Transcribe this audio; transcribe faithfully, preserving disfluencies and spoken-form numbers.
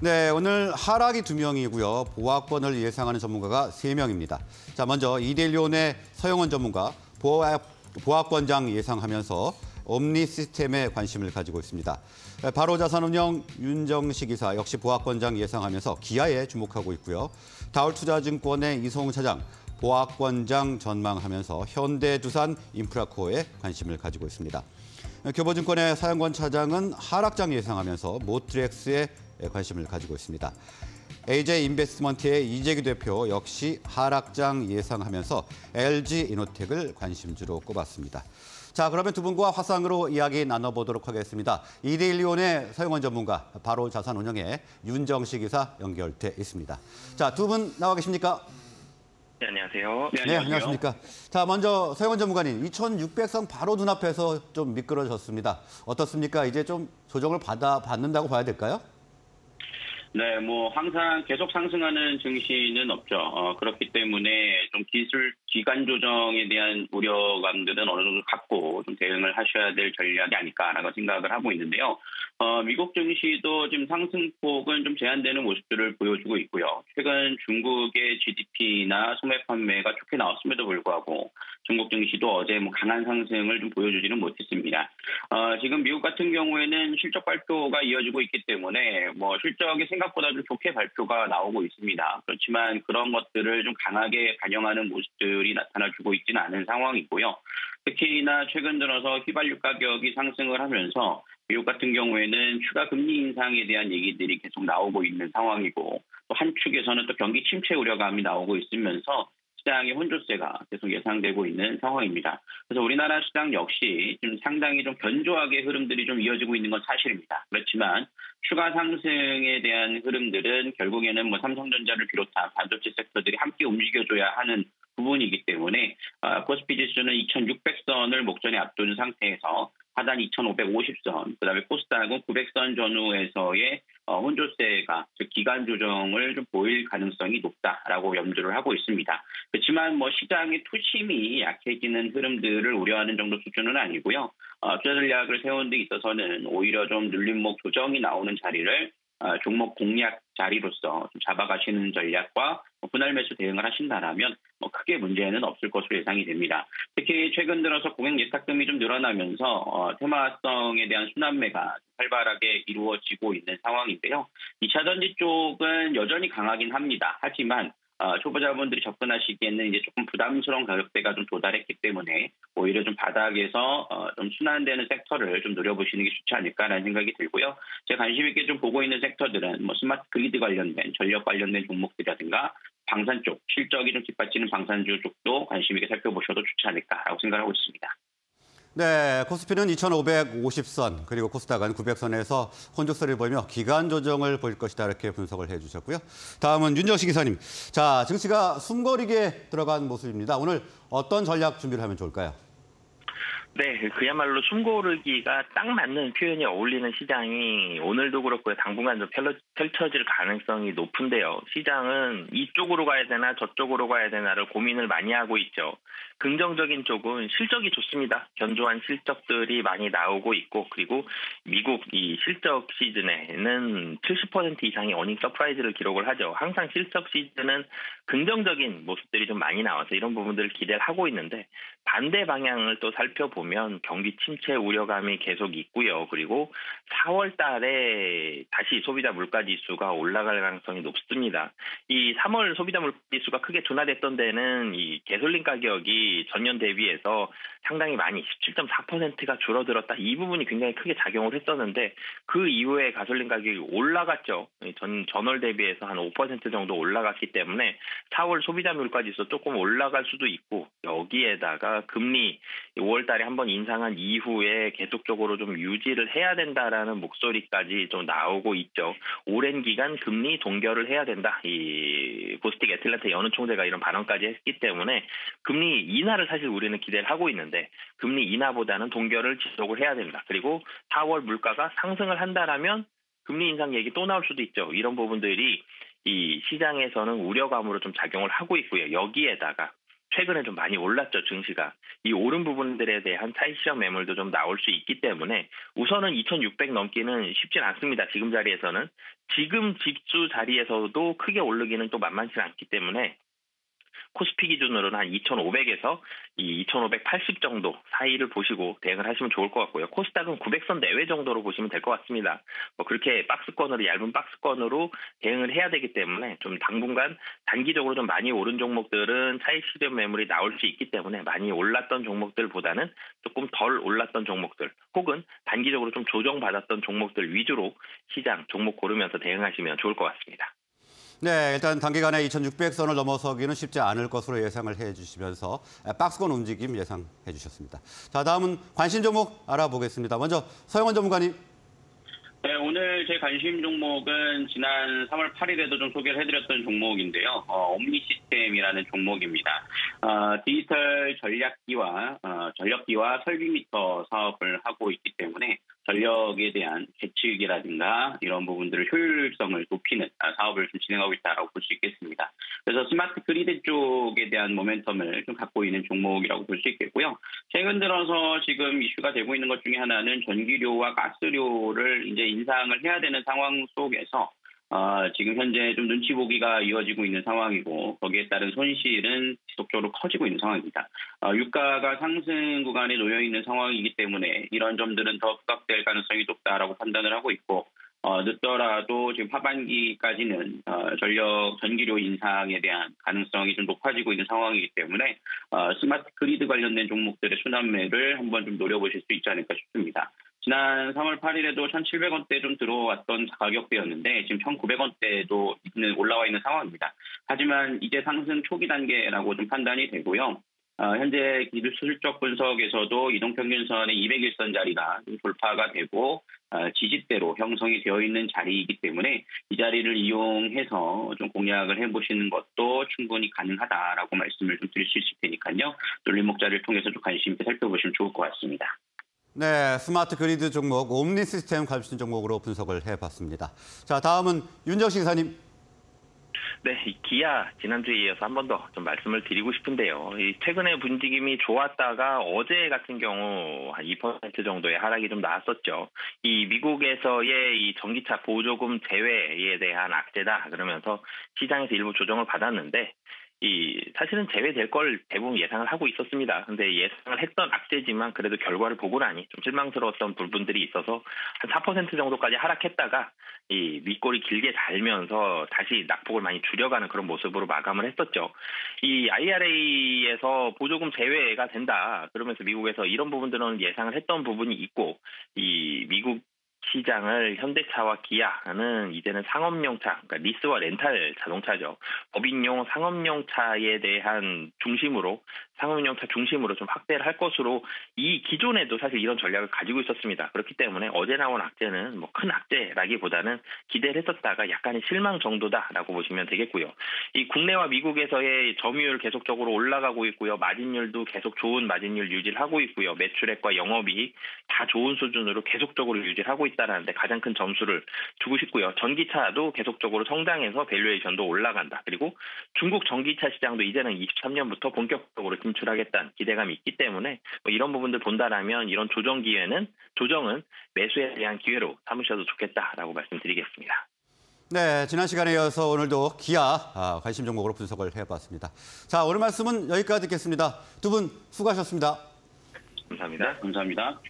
네, 오늘 하락이 두 명이고요. 보합권을 예상하는 전문가가 세 명입니다. 자, 먼저 이데일리온의 서영원 전문가, 보합, 보합권장 예상하면서 옴니시스템에 관심을 가지고 있습니다. 바로 자산운용 윤정식 이사 역시 보합권장 예상하면서 기아에 주목하고 있고요. 다울투자증권의 이성우 차장, 보합권장 전망하면서 현대두산 인프라코어에 관심을 가지고 있습니다. 교보증권의 서영권 차장은 하락장 예상하면서 모트렉스에 관심을 가지고 있습니다. 에이제이 인베스트먼트의 이재규 대표 역시 하락장 예상하면서 엘지 이노텍을 관심주로 꼽았습니다. 자, 그러면 두 분과 화상으로 이야기 나눠보도록 하겠습니다. 이데일리온의 서영원 전문가, 바로 자산운용의 윤정식 이사 연결돼 있습니다. 자, 두 분 나와 계십니까? 네, 안녕하세요. 네, 안녕하세요. 네, 안녕하십니까. 자, 먼저 서영원 전문가님, 이천육백 선 바로 눈앞에서 좀 미끄러졌습니다. 어떻습니까? 이제 좀 조정을 받아, 받는다고 봐야 될까요? 네, 뭐 항상 계속 상승하는 증시는 없죠. 어, 그렇기 때문에 좀 기술 기간 조정에 대한 우려감들은 어느 정도 갖고 좀 대응을 하셔야 될 전략이 아닐까라고 생각을 하고 있는데요. 어, 미국 증시도 지금 상승폭은 좀 제한되는 모습들을 보여주고 있고요. 최근 중국의 지디피나 소매 판매가 좋게 나왔음에도 불구하고 중국 증시도 어제 뭐 강한 상승을 좀 보여주지는 못했습니다. 어, 지금 미국 같은 경우에는 실적 발표가 이어지고 있기 때문에 뭐 실적이 생각보다 좀 좋게 발표가 나오고 있습니다. 그렇지만 그런 것들을 좀 강하게 반영하는 모습들이 나타나주고 있지는 않은 상황이고요. 특히나 최근 들어서 휘발유 가격이 상승을 하면서 미국 같은 경우에는 추가 금리 인상에 대한 얘기들이 계속 나오고 있는 상황이고, 또 한 축에서는 또 경기 침체 우려감이 나오고 있으면서 시장의 혼조세가 계속 예상되고 있는 상황입니다. 그래서 우리나라 시장 역시 좀 상당히 좀 견조하게 흐름들이 좀 이어지고 있는 건 사실입니다. 그렇지만 추가 상승에 대한 흐름들은 결국에는 뭐 삼성전자를 비롯한 반도체 섹터들이 함께 움직여줘야 하는 부분이기 때문에 코스피 지수는 이천육백 선을 목전에 앞둔 상태에서 하단 이천오백오십 선, 그다음에 코스닥은 구백 선 전후에서의 혼조세가, 즉 기간 조정을 좀 보일 가능성이 높다라고 염두를 하고 있습니다. 그렇지만 뭐 시장의 투심이 약해지는 흐름들을 우려하는 정도 수준은 아니고요. 투자 전략을 세운 데 있어서는 오히려 좀 눌림목 조정이 나오는 자리를 종목 공략 자리로서 좀 잡아가시는 전략과 분할 매수 대응을 하신다라면 뭐 크게 문제는 없을 것으로 예상이 됩니다. 특히 최근 들어서 고객 예탁금이 좀 늘어나면서 어, 테마성에 대한 순환매가 활발하게 이루어지고 있는 상황인데요. 이 차 전지 쪽은 여전히 강하긴 합니다. 하지만 어, 초보자분들이 접근하시기에는 이제 조금 부담스러운 가격대가 좀 도달했기 때문에 오히려 좀 바닥에서 어, 좀 순환되는 섹터를 좀 노려보시는 게 좋지 않을까라는 생각이 들고요. 제가 관심 있게 좀 보고 있는 섹터들은 뭐 스마트 그리드 관련된, 전력 관련된 종목들이라든가 방산 쪽, 실적이 좀 뒷받치는 방산주 쪽도 관심 있게 살펴보셔도 좋지 않을까라고 생각하고 있습니다. 네, 코스피는 이천오백오십 선, 그리고 코스닥은 구백 선에서 혼조세를 보이며 기간 조정을 보일 것이다, 이렇게 분석을 해주셨고요. 다음은 윤정식 이사님. 자, 증시가 숨고르게 들어간 모습입니다. 오늘 어떤 전략 준비를 하면 좋을까요? 네, 그야말로 숨고르기가 딱 맞는 표현이 어울리는 시장이 오늘도 그렇고 당분간 좀 펼쳐질 가능성이 높은데요. 시장은 이쪽으로 가야 되나 저쪽으로 가야 되나를 고민을 많이 하고 있죠. 긍정적인 쪽은 실적이 좋습니다. 견조한 실적들이 많이 나오고 있고, 그리고 미국 이 실적 시즌에는 칠십 퍼센트 이상의 어닝 서프라이즈를 기록을 하죠. 항상 실적 시즌은 긍정적인 모습들이 좀 많이 나와서 이런 부분들을 기대를 하고 있는데, 반대 방향을 또 살펴보면 경기 침체 우려감이 계속 있고요. 그리고 사월 달에 다시 소비자 물가지수가 올라갈 가능성이 높습니다. 이 삼월 소비자 물가지수가 크게 둔화됐던 데는 이 가솔린 가격이 전년 대비해서 상당히 많이 십칠 점 사 퍼센트가 줄어들었다. 이 부분이 굉장히 크게 작용을 했었는데 그 이후에 가솔린 가격이 올라갔죠. 전, 전월 대비해서 한 오 퍼센트 정도 올라갔기 때문에 사월 소비자 물가지수 조금 올라갈 수도 있고, 여기에다가 금리 오월 달에 한 번 인상한 이후에 계속적으로 좀 유지를 해야 된다라는 목소리까지 좀 나오고 있죠. 오랜 기간 금리 동결을 해야 된다. 이 보스틱 애틀랜타 연은 총재가 이런 발언까지 했기 때문에 금리 인하를 사실 우리는 기대를 하고 있는데, 금리 인하보다는 동결을 지속을 해야 된다. 그리고 사월 물가가 상승을 한다라면 금리 인상 얘기 또 나올 수도 있죠. 이런 부분들이 이 시장에서는 우려감으로 좀 작용을 하고 있고요. 여기에다가 최근에 좀 많이 올랐죠, 증시가. 이 오른 부분들에 대한 차익 실현 매물도 좀 나올 수 있기 때문에 우선은 이천육백 넘기는 쉽진 않습니다. 지금 자리에서는. 지금 집주 자리에서도 크게 오르기는 또 만만치 않기 때문에 코스피 기준으로는 한 이천오백에서 이 이천오백팔십 정도 사이를 보시고 대응을 하시면 좋을 것 같고요. 코스닥은 구백 선 내외 정도로 보시면 될 것 같습니다. 뭐 그렇게 박스권으로, 얇은 박스권으로 대응을 해야 되기 때문에 좀 당분간 단기적으로 좀 많이 오른 종목들은 차익 실현 매물이 나올 수 있기 때문에 많이 올랐던 종목들보다는 조금 덜 올랐던 종목들 혹은 단기적으로 좀 조정받았던 종목들 위주로 시장 종목 고르면서 대응하시면 좋을 것 같습니다. 네, 일단 단기간에 이천육백 선을 넘어서기는 쉽지 않을 것으로 예상을 해주시면서 박스권 움직임 예상해 주셨습니다. 자, 다음은 관심 종목 알아보겠습니다. 먼저 서영원 전문가님. 네, 오늘 제 관심 종목은 지난 삼월 팔일에도 좀 소개를 해드렸던 종목인데요. 어, 옴니시스템이라는 종목입니다. 어, 디지털 전략기와 어, 전력기와 설비미터 사업을 하고 있기 때문에 전력에 대한 계측이라든가 이런 부분들을 효율성을 높이는 사업을 좀 진행하고 있다고 볼 수 있겠습니다. 그래서 스마트 그리드 쪽에 대한 모멘텀을 좀 갖고 있는 종목이라고 볼 수 있겠고요. 최근 들어서 지금 이슈가 되고 있는 것 중에 하나는 전기료와 가스료를 이제 인상을 해야 되는 상황 속에서 어, 지금 현재 좀 눈치 보기가 이어지고 있는 상황이고 거기에 따른 손실은 지속적으로 커지고 있는 상황입니다. 어, 유가가 상승 구간에 놓여 있는 상황이기 때문에 이런 점들은 더 부각될 가능성이 높다라고 판단을 하고 있고 어, 늦더라도 지금 하반기까지는 어, 전력 전기료 인상에 대한 가능성이 좀 높아지고 있는 상황이기 때문에 어, 스마트 그리드 관련된 종목들의 순환매를 한번 좀 노려보실 수 있지 않을까 싶습니다. 지난 삼월 팔일에도 천칠백 원대 좀 들어왔던 가격대였는데 지금 천구백 원대에도 올라와 있는 상황입니다. 하지만 이제 상승 초기 단계라고 좀 판단이 되고요. 어, 현재 기술 실적 분석에서도 이동평균선의 이백일 선 자리가 돌파가 되고 어, 지지대로 형성이 되어 있는 자리이기 때문에 이 자리를 이용해서 좀 공략을 해보시는 것도 충분히 가능하다라고 말씀을 좀 드릴 수 있을 테니까요. 놀림목자를 통해서 좀 관심 있게 살펴보시면 좋을 것 같습니다. 네, 스마트 그리드 종목, 옴니시스템 관심 종목으로 분석을 해봤습니다. 자, 다음은 윤정식 이사님. 네, 이 기아 지난주에 이어서 한 번 더 좀 말씀을 드리고 싶은데요. 이 최근에 움직임이 좋았다가 어제 같은 경우 한 이 퍼센트 정도의 하락이 좀 나왔었죠. 이 미국에서의 이 전기차 보조금 제외에 대한 악재다 그러면서 시장에서 일부 조정을 받았는데 이 사실은 제외될 걸 대부분 예상을 하고 있었습니다. 근데 예상을 했던 악재지만 그래도 결과를 보고 나니 좀 실망스러웠던 부분들이 있어서 한 사 퍼센트 정도까지 하락했다가 이 밑골이 길게 달면서 다시 낙폭을 많이 줄여가는 그런 모습으로 마감을 했었죠. 이 아이알에이에서 보조금 제외가 된다 그러면서 미국에서 이런 부분들은 예상을 했던 부분이 있고 이 미국 시장을 현대차와 기아는 이제는 상업용 차, 그러니까 리스와 렌탈 자동차죠. 법인용 상업용 차에 대한 중심으로 상업용 차 중심으로 좀 확대를 할 것으로 이 기존에도 사실 이런 전략을 가지고 있었습니다. 그렇기 때문에 어제 나온 악재는 뭐 큰 악재라기보다는 기대를 했었다가 약간의 실망 정도다라고 보시면 되겠고요. 이 국내와 미국에서의 점유율 계속적으로 올라가고 있고요. 마진율도 계속 좋은 마진율 유지를 하고 있고요. 매출액과 영업이익 다 좋은 수준으로 계속적으로 유지를 하고 있다는데 가장 큰 점수를 주고 싶고요. 전기차도 계속적으로 성장해서 밸류에이션도 올라간다. 그리고 중국 전기차 시장도 이제는 이십삼 년부터 본격적으로 진출하겠다는 기대감이 있기 때문에 뭐 이런 부분들 본다라면 이런 조정 기회는 조정은 매수에 대한 기회로 삼으셔도 좋겠다라고 말씀드리겠습니다. 네, 지난 시간에 이어서 오늘도 기아 아, 관심 종목으로 분석을 해봤습니다. 자, 오늘 말씀은 여기까지 듣겠습니다. 두 분 수고하셨습니다. 감사합니다. 감사합니다.